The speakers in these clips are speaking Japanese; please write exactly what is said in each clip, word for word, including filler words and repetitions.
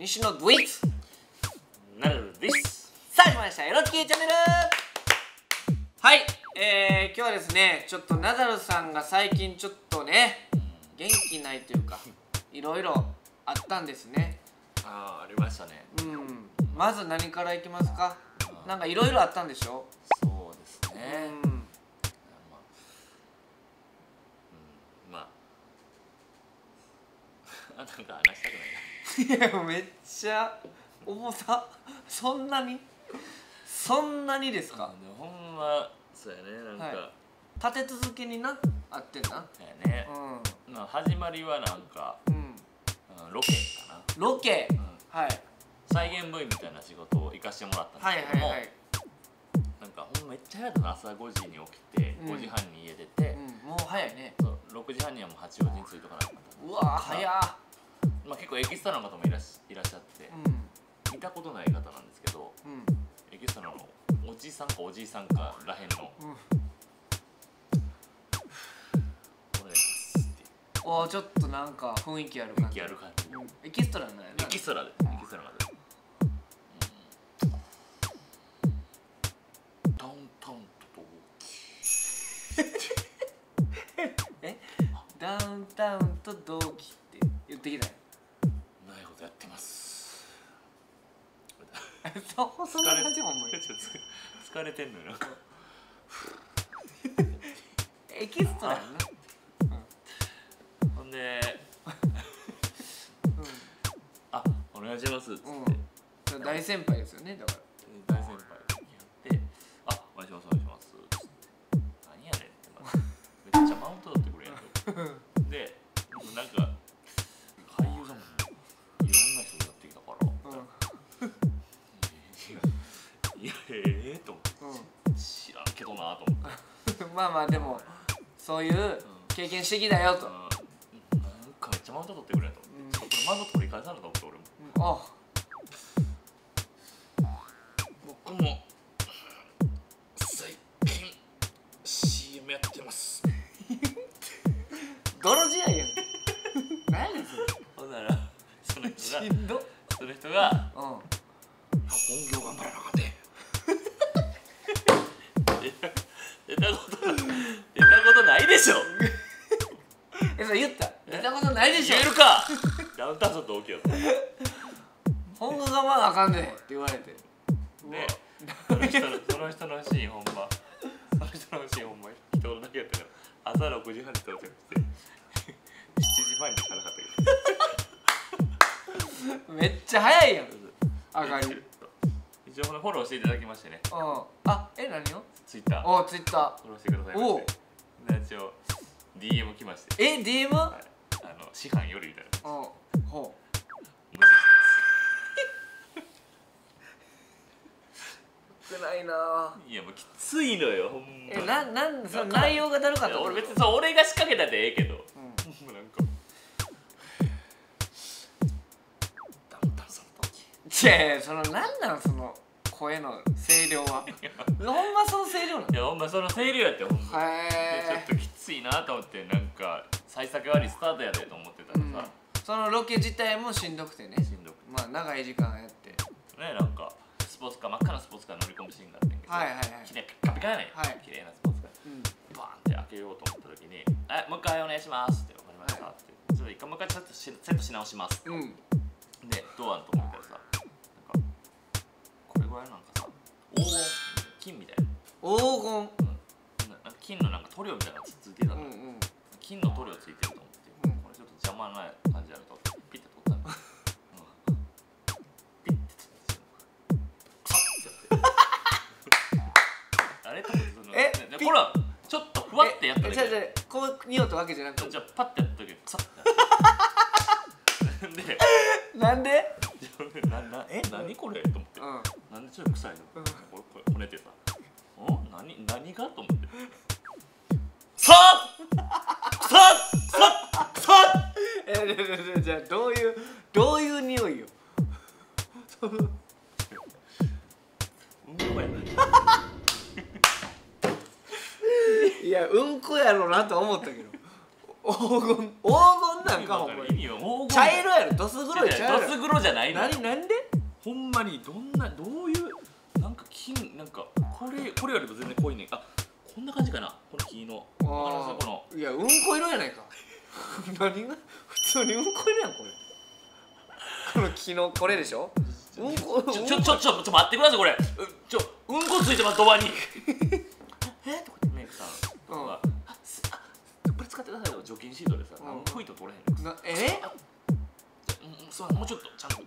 西野ドイツなるです。さあ、始まりましたエロチキチャンネル。はい、えー、今日はですね、ちょっとナダルさんが最近ちょっとね元気ないというか、いろいろあったんですね。ああ、ありましたね。うん、まず何からいきますか？なんかいろいろあったんでしょ？そうですね、うん、なんか話したくないな。いや、めっちゃ重さそんなにそんなにですか？ほんまそうやね。なんか、はい、立て続けになあってんな。そうやね、うん、まあ始まりはなんか、うん、ロケかな。ロケ、うん、はい、再現 ブイ みたいな仕事を行かしてもらったんですけども、なんかほんまめっちゃ早くの朝ごじに起きて、うん、ごじはんに家出て、うん、もう早いね。ろくじはんにはもうはちじに着いとかなかった。うわー早っ。まあ結構エキストラの方もいらっしゃって、うん、見たことない方なんですけど、うん、エキストラのおじいさんかおじいさんからへんの、うん、お願いしますって。おー、ちょっとなんか雰囲気ある感じ。雰囲気ある感じ、うん、エキストラなんやね。エキストラで、エキストラなんで、うん、ダウンタウンと同期え、ダウンタウンと同期って言ってきたよ。やってます。そう、そんな感じも思う。疲れてんのよ。エキストラやな。ほんで、あ、お願いしますっつって。大先輩ですよね、だから。大先輩にやって、あ、お願いします、お願いしますっつって。何やねんって。めっちゃマウント取ってくれやん。で、なんか俳優だもん。いや、ええと思って、知らんけどなと思ってまあまあでもそういう経験してきたよと。なんかめっちゃマウント取ってくれと思って、これマウント取り返さなと思って俺も、僕も最近 シーエム やってます。泥仕合やん。何やねんそれ。ほんならその人がその人が本業頑張らなかったよ出たこと出たことないでしょ。え、それ言った。出たことないでしょ。言えるか。ダウンタウンさんと同期やった本がまだあかんねんって言われて、ね、その人のその人のシーンほんまその人のシーンほんま一言だけやったから、朝ろくじはんに到着してしちじまえに行かなかったけどめっちゃ早いやん。上がり一応フォローしていただきましてね。あ、え、何を？ツイッター。お、ツイッター。フォローしてくださいまして。一応 ディーエム 来まして。え、ディーエム？ あの、師範よりみたいな。お、ほう。無視してます。少ないな。いや、もうきついのよ、ほんま。え、なん、なん、その内容がだるかった。俺別にそう、俺が仕掛けたでええけど。うん。なんか。いやいや、そのなんなんその声の声量はほんまその声量なの。いや、ほんまその声量やって。ほんまちょっときついなと思って、なんか幸先悪いスタートやでと思ってたらさ、うん、そのロケ自体もしんどくてね。しんどくて、まあ長い時間やってね。なんかスポーツカー、真っ赤なスポーツカー乗り込むシーンがあってんけど、はいはいはい、きれいピッカピカやねん、はい、きれいなスポーツカー、うん、バーンって開けようと思った時に「え、もう一回お願いします」って「わかりました」って、ちょっと一回もう一回ちょっとセットし直します、うん、でドアのとこ見たらさ、なんかさ、黄金、金みたいな、黄金、うん、金のなんか塗料みたいなのついてたの、うん、うん、金の塗料ついてると思って、うん、これちょっと邪魔な感じやるとピッて取ったのピッて取ったのカッてやってあれと思って、そのこれはちょっとふわってやっただけで、違う違う、こう匂ったわけじゃなくて、じゃあパッてやった時にクサッてやったで、なんでななえ、何これと思って、うん、なんでちょっと臭いの、うん、これこねてさ、うん、何何がと思ってさっさっさっさっえ、じゃあどういうどういう匂いようんこやないや、うんこやろうなとは思ったけど黄金、黄金なんか、ほんまに茶色やろ、どす黒い茶色、どす黒じゃないの。何、なんでほんまに、どんな、どういうなんか金、なんかこれ、これよりも全然濃いねん。あ、こんな感じかな、この黄色。ああ、このいや、うんこ色やないか。何が普通にうんこ色やん、これ。この木のこれでしょ。うんこ、ちょちょちょちょ待ってください、これ。ちょ、うんこついてます、ドバに。えとかってメイクさんとか、あ、す、あ、これ使ってくださいよ、除菌シートでさ、うんこ糸取れへんの。え？うん、そう、もうちょっとちゃんと。く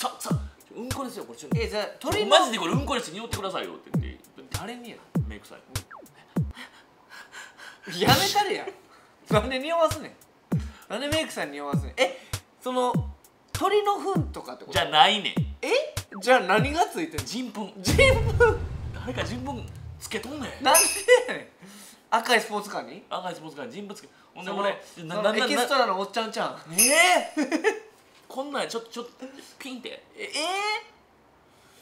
さ、さ、うんこですよ、これちょっと。え、じゃあ取りマジでこれうんこです、匂ってくださいよって言って、誰にやメイクさん。やめたれや。なんで匂わすねん。なんでメイクさんに匂わすねん。え、その鳥の糞とかってことじゃないねん。え、じゃあ何がついてんの。人糞、人糞、誰か人糞つけとんねん。なんでやねん。赤いスポーツカーに、赤いスポーツカーに人糞つけ、ほんで俺エキストラのおっちゃんちゃん。ええ、こんなんちょっとちょっとピンって。え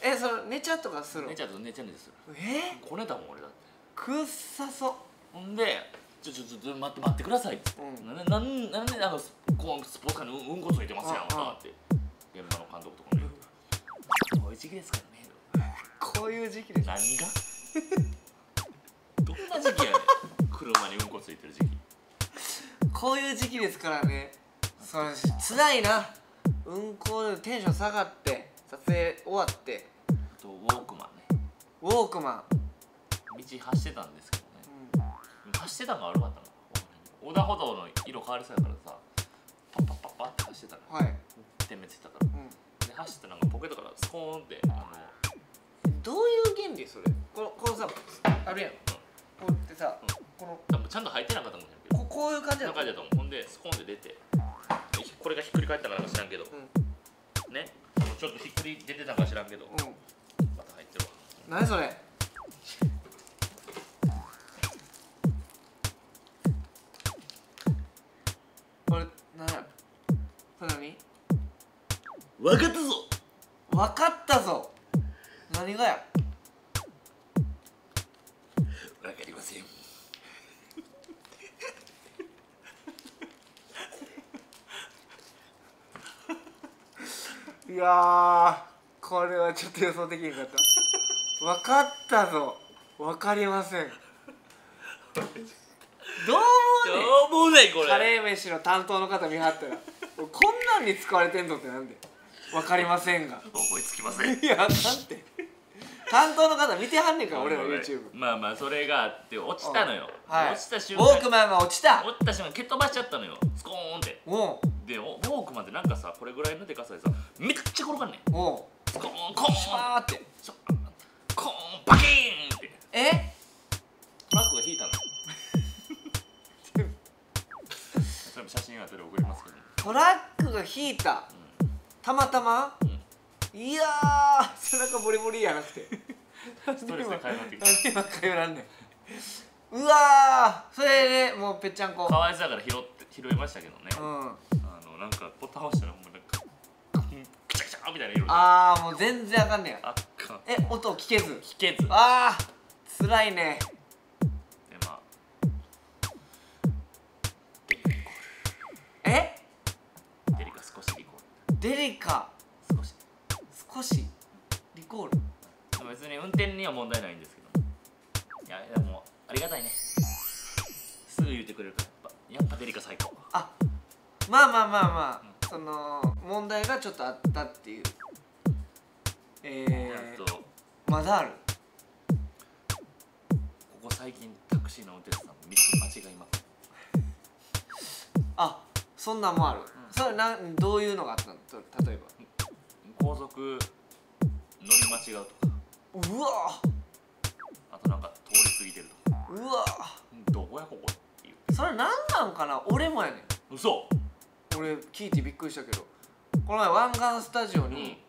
え、え、それ寝ちゃとかするの。寝ちゃと、寝ちゃ寝でする。え、こねたもん俺だって。くっさそう。ほんでちょちょちょ待って待ってくださいって、なんなんであのこのスポーツカーにうんこついてますやんって現場の監督とかね。こういう時期ですからね。こういう時期です。何がどんな時期やねん。車にうんこついてる時期。こういう時期ですからね。そのつらいな、うんこでテンション下がって撮影終わって。あとウォークマンね。ウォークマン道走ってたんですけど、走ってたのが悪かったの。横断歩道の色変わりそうやからさ、パッパッパッパッって走ってたの。はい。点滅してたから。うん、で走ってなんかポケットからスコーンってあの。どういう原理それ？このこのさあるやん。こうやってさ、うん、この多分ちゃんと入ってなかったもんね。ここういう感じだった。中だと思う。ほんでスコーンで出て、これがひっくり返ったからか知らんけど、うん、ね、ちょっとひっくり出てたか知らんけど、うん、また入ってるわ。何それ？分かったぞ、分かったぞ。何がや。分かりません。いやー、これはちょっと予想できなかった。分かったぞ、分かりません。どうもね、カレー飯の担当の方見張ったらこんなんに使われてんのってなんで。わかりませんが思いつきません。いや、なんて担当の方見てはんねんから俺の YouTube。 まあまあそれがあって落ちたのよ。落ちた瞬間ウォークマンが落ちた落ちた瞬間蹴っ飛ばしちゃったのよ、スコーンって。でウォークマンってなんかさ、これぐらいのでかさでさ、めっちゃ転がんねん。スコーンコーンシャーってコーンパキーンって。え、トラックが引いたの。それも写真後で送りますけど、トラックが引いた。たまたま、うん、いやー、背中ボリボリやなくてストレスで会話できる。今会話なんねん。うわー、それで、ね、もうぺっちゃんこかわいそうだから拾って拾いましたけどね、うん、あのなんかポタ倒したらもうなんかクチャクチャみたいな色で。あー、もう全然あかんねん。あかん。え、音聞けず聞けず。あー、つらいね。で、まあ、え、デリカ少し少しリコール。別に運転には問題ないんですけど、いや、でもありがたいね、すぐ言ってくれるから。やっぱやっぱデリカ最高。あ、まあまあまあまあ、うん、その問題がちょっとあったっていう。えー、とまだある。ここ最近タクシーの運転手さんみっつ間違います。あ、そんなんもある。それな、どういうのがあったの。例えば高速乗り間違うとか、うわあとなんか通り過ぎてるとか、うわどこやここっていう。それ何なんかな。俺もやねん。嘘。俺聞いてびっくりしたけど、この前湾岸スタジオに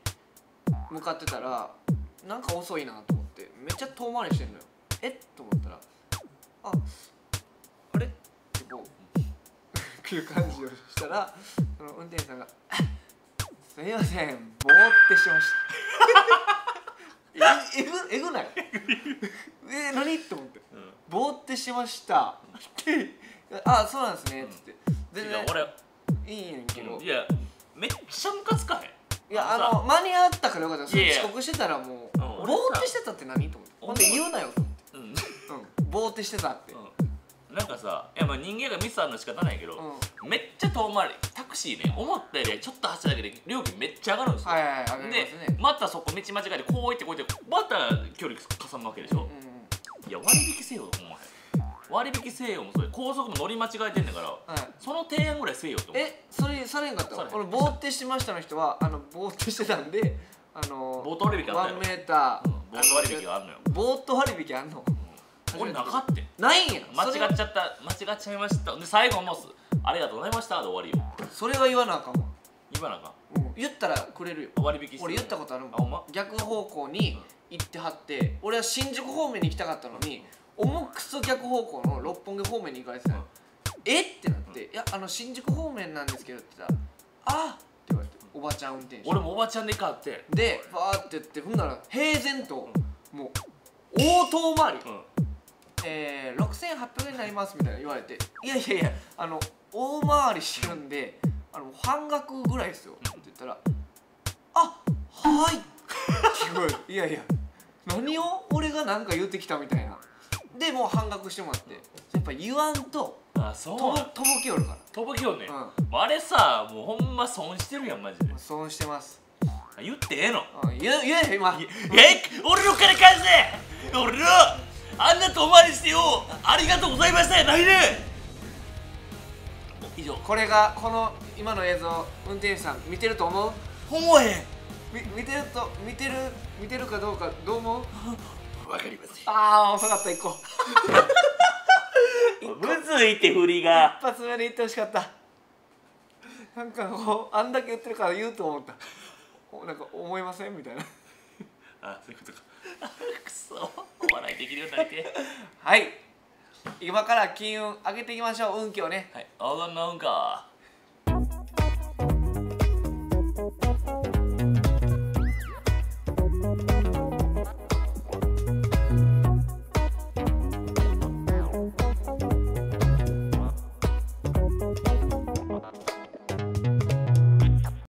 向かってたら、うん、なんか遅いなと思ってめっちゃ遠回りしてんのよ。えっと思ったら、あ、あれってこうっていう感じをしたら、その運転手さんが「すみません、ぼーってしてました」えぐ、えぐないえ、何って思って「ぼーってしてました」ってあそうなんですねっつって全然いいんやけど、いやめっちゃムカつかへん。いやあの間に合ったからよかった。遅刻してたらもうぼーってしてたって何と思って、ほんで言うなよと思ってぼーってしてたって。なんかさ、いやまあ人間がミスあるの仕方ないけど、めっちゃ遠回りタクシーね、思ったよりちょっと走るだけで料金めっちゃ上がるんですよ。でまたそこ道間違えてこう行ってこう行ってまた距離かさむわけでしょ。いや割引せよと思わへん。割引せよもそれ高速も乗り間違えてんだからその提案ぐらいせよと思う。えそれされへんかったわ。俺ぼーってしましたの人はあのぼーってしてたんであのボート割引あんのよ。ワンメーターボート割引があんのよ。ボート割引あんの俺なかってないんや。間違っちゃった、間違っちゃいましたで最後も「ありがとうございました」で終わりよ。それは言わなあかんわ。言わなあかん。言ったらくれるよ割引して。俺言ったことあるもん。逆方向に行ってはって、俺は新宿方面に行きたかったのに重くそ逆方向の六本木方面に行かれてた。えってなって「いやあの新宿方面なんですけど」って言ったら「あっ」って言われておばちゃん運転手、俺もおばちゃんで買ってでバーって言って、ほんなら平然ともう大遠回りえー、ろくせんはっぴゃくえんになりますみたいな言われて「いやいやいやあの大回りしてるんであの半額ぐらいですよ」って言ったら「あはい」聞こえる。いやいや何を俺が何か言うてきたみたいなでもう半額してもらって、やっぱ言わんととぼけよるから。とぼけよるね、うん、あれさもうほんま損してるやんマジで。損してます。言ってええの、うん、言え今え俺の金返せ俺のあんな遠回りしてよありがとうございましたやないね。以上これがこの今の映像運転手さん見てると思う。思え見てると見てる見てるかどうかどう思う。わかりません。ああ遅かった一個むずいって振りが一発目で言ってほしかった。なんかこうあんだけ言ってるから言うと思ったなんか思いませんみたいな。あそういうことかくそお笑いできるようになりてはい今から金運上げていきましょう。運気をね、はい、黄金の運か。